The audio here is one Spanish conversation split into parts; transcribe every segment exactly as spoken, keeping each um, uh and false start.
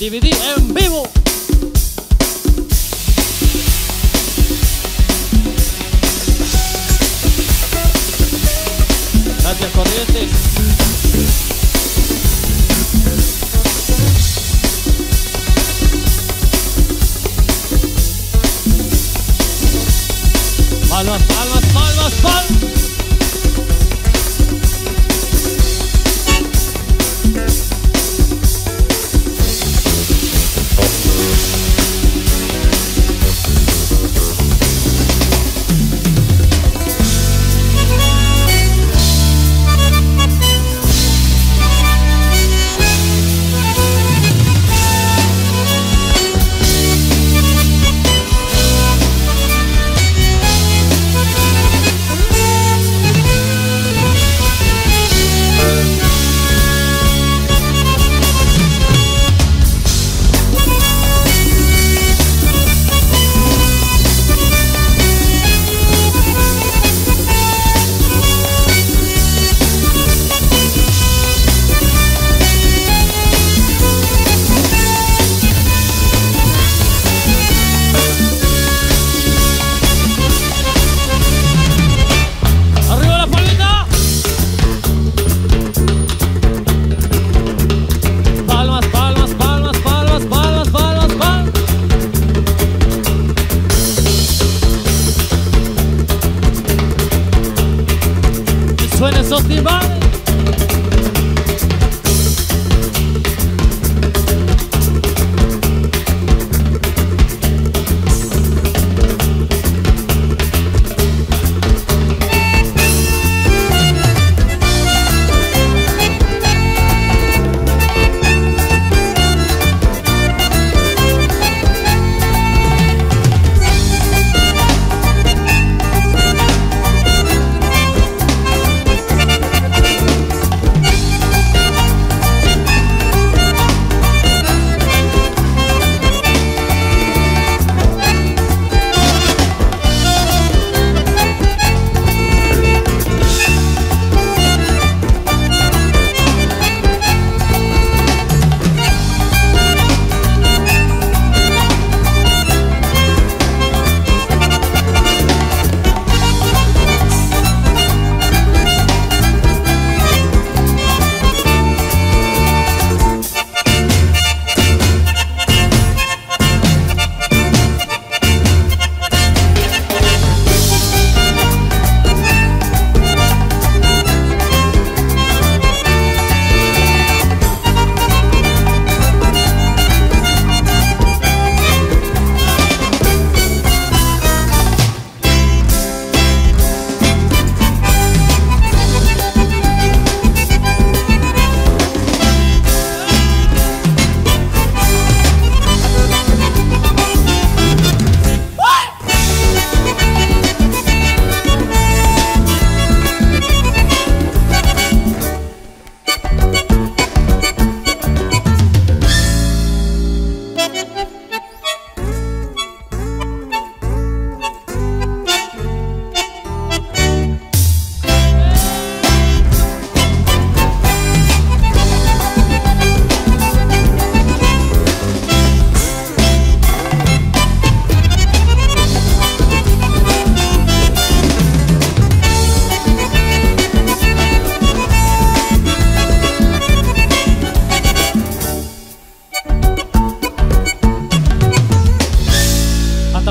D V D en vivo. Gracias, Corrientes. Palmas, palmas, palmas, palmas. Suena esos timbales.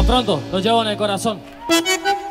Pronto, los llevo en el corazón.